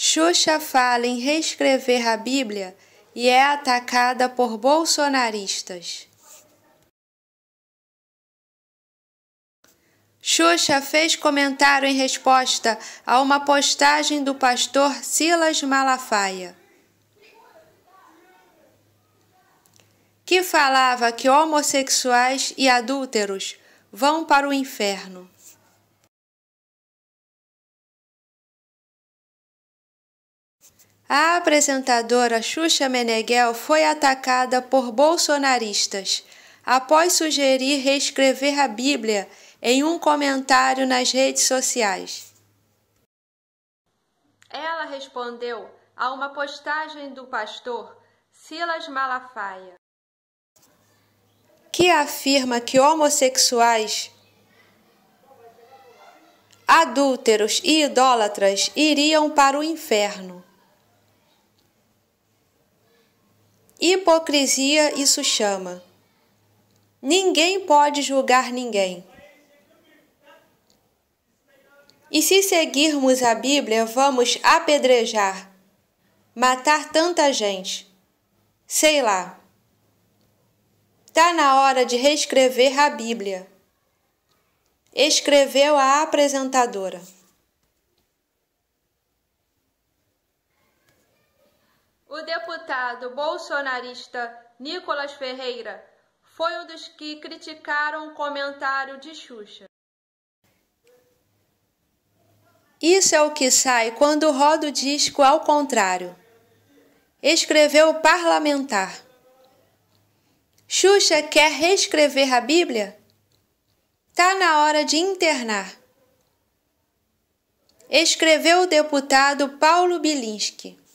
Xuxa fala em reescrever a Bíblia e é atacada por bolsonaristas. Xuxa fez comentário em resposta a uma postagem do pastor Silas Malafaia, que falava que homossexuais e adúlteros vão para o inferno. A apresentadora Xuxa Meneghel foi atacada por bolsonaristas após sugerir reescrever a Bíblia em um comentário nas redes sociais. Ela respondeu a uma postagem do pastor Silas Malafaia, que afirma que homossexuais, adúlteros e idólatras iriam para o inferno. Hipocrisia isso chama. Ninguém pode julgar ninguém. E se seguirmos a Bíblia, vamos apedrejar, matar tanta gente. Sei lá. Tá na hora de reescrever a Bíblia, escreveu a apresentadora. O deputado bolsonarista Nicolas Ferreira foi um dos que criticaram o comentário de Xuxa. Isso é o que sai quando roda o disco ao contrário, escreveu o parlamentar. Xuxa quer reescrever a Bíblia? Tá na hora de internar, escreveu o deputado Paulo Bilinski.